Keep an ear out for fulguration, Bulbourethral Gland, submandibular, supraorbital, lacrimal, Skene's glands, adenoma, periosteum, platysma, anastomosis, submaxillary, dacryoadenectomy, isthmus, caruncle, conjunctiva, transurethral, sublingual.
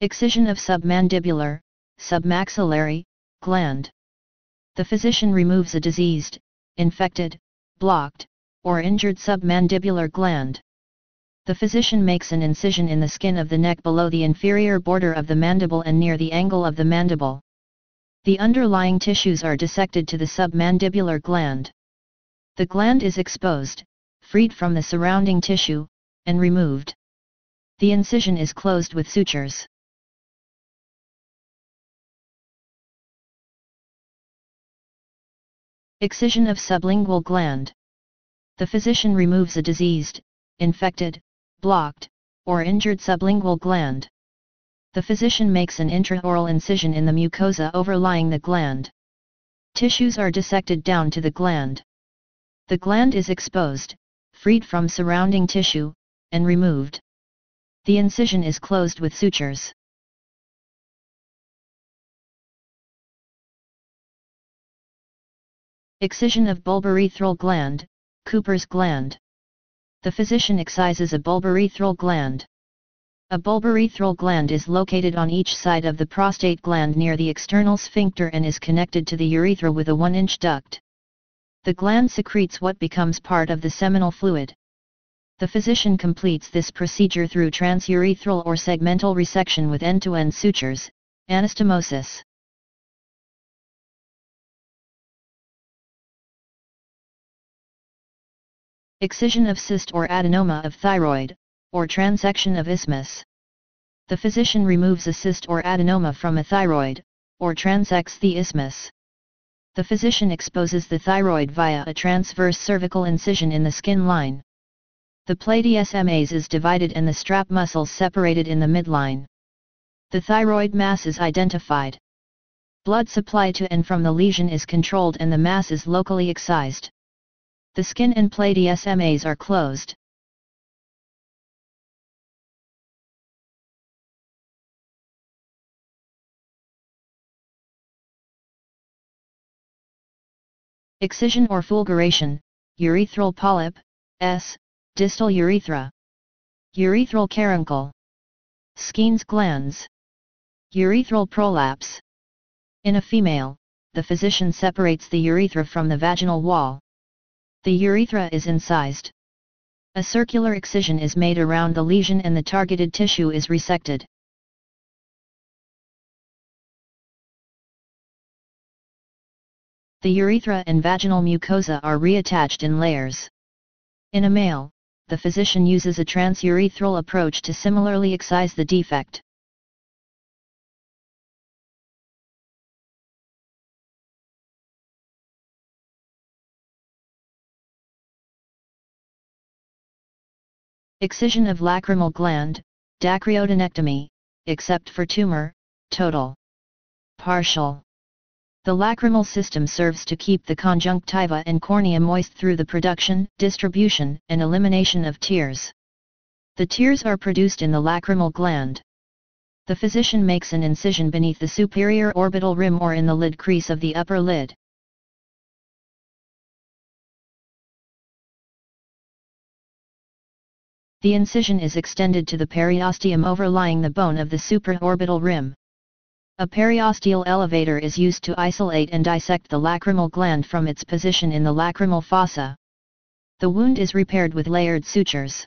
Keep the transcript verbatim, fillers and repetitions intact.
Excision of submandibular, submaxillary, gland. The physician removes a diseased, infected, blocked, or injured submandibular gland. The physician makes an incision in the skin of the neck below the inferior border of the mandible and near the angle of the mandible. The underlying tissues are dissected to the submandibular gland. The gland is exposed, freed from the surrounding tissue, and removed. The incision is closed with sutures. Excision of sublingual gland. The physician removes a diseased, infected, blocked, or injured sublingual gland. The physician makes an intraoral incision in the mucosa overlying the gland. Tissues are dissected down to the gland. The gland is exposed, freed from surrounding tissue, and removed. The incision is closed with sutures. Excision of bulbourethral gland, Cooper's gland. The physician excises a bulbourethral gland. A bulbourethral gland is located on each side of the prostate gland near the external sphincter and is connected to the urethra with a one inch duct. The gland secretes what becomes part of the seminal fluid. The physician completes this procedure through transurethral or segmental resection with end-to-end sutures, anastomosis. Excision of cyst or adenoma of thyroid, or transection of isthmus. The physician removes a cyst or adenoma from a thyroid, or transects the isthmus. The physician exposes the thyroid via a transverse cervical incision in the skin line. The platysma is divided and the strap muscles separated in the midline. The thyroid mass is identified. Blood supply to and from the lesion is controlled and the mass is locally excised. The skin and platysmas are closed. Excision or fulguration, urethral polyp, S, distal urethra. Urethral caruncle. Skene's glands. Urethral prolapse. In a female, the physician separates the urethra from the vaginal wall. The urethra is incised. A circular excision is made around the lesion and the targeted tissue is resected. The urethra and vaginal mucosa are reattached in layers. In a male, the physician uses a transurethral approach to similarly excise the defect. Excision of lacrimal gland, dacryoadenectomy, except for tumor, total. Partial. The lacrimal system serves to keep the conjunctiva and cornea moist through the production, distribution, and elimination of tears. The tears are produced in the lacrimal gland. The physician makes an incision beneath the superior orbital rim or in the lid crease of the upper lid. The incision is extended to the periosteum overlying the bone of the supraorbital rim. A periosteal elevator is used to isolate and dissect the lacrimal gland from its position in the lacrimal fossa. The wound is repaired with layered sutures.